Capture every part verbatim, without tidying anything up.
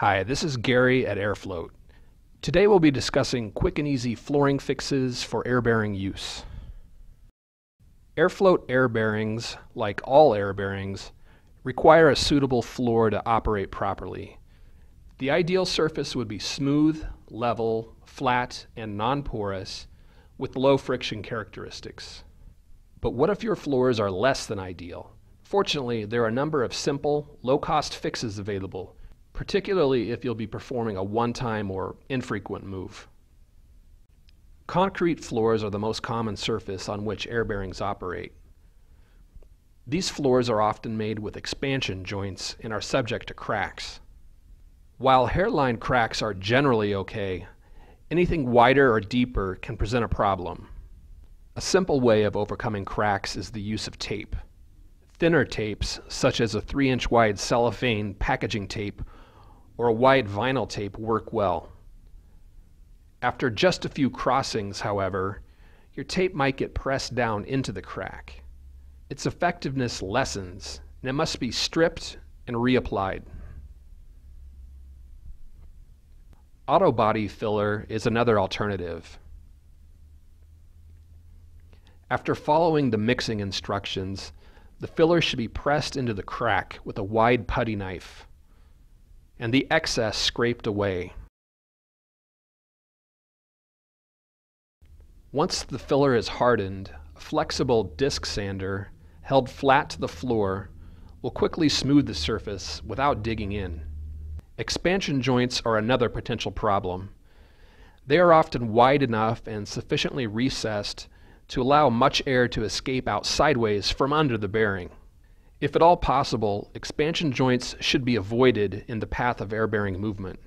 Hi, this is Gary at Airfloat. Today we'll be discussing quick and easy flooring fixes for air bearing use. Airfloat air bearings, like all air bearings, require a suitable floor to operate properly. The ideal surface would be smooth, level, flat, and non-porous with low friction characteristics. But what if your floors are less than ideal? Fortunately, there are a number of simple, low-cost fixes available, particularly if you'll be performing a one-time or infrequent move. Concrete floors are the most common surface on which air bearings operate. These floors are often made with expansion joints and are subject to cracks. While hairline cracks are generally okay, anything wider or deeper can present a problem. A simple way of overcoming cracks is the use of tape. Thinner tapes, such as a three inch wide cellophane packaging tape or a wide vinyl tape, work well. After just a few crossings, however, your tape might get pressed down into the crack. Its effectiveness lessens, and it must be stripped and reapplied. Auto body filler is another alternative. After following the mixing instructions, the filler should be pressed into the crack with a wide putty knife, and the excess scraped away. Once the filler is hardened, a flexible disc sander held flat to the floor will quickly smooth the surface without digging in. Expansion joints are another potential problem. They are often wide enough and sufficiently recessed to allow much air to escape out sideways from under the bearing. If at all possible, expansion joints should be avoided in the path of air bearing movement.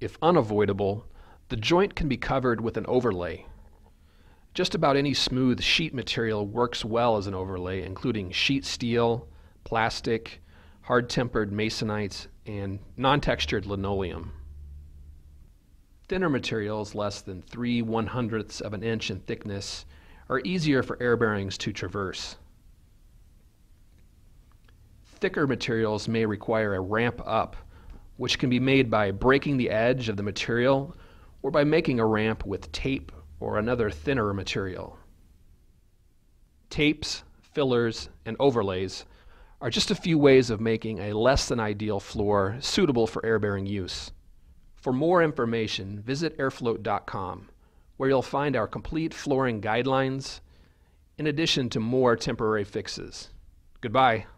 If unavoidable, the joint can be covered with an overlay. Just about any smooth sheet material works well as an overlay, including sheet steel, plastic, hard-tempered masonite, and non-textured linoleum. Thinner materials less than three one-hundredths of an inch in thickness are easier for air bearings to traverse. Thicker materials may require a ramp up, which can be made by breaking the edge of the material or by making a ramp with tape or another thinner material. Tapes, fillers, and overlays are just a few ways of making a less than ideal floor suitable for air bearing use. For more information, visit airfloat dot com, where you'll find our complete flooring guidelines, in addition to more temporary fixes. Goodbye.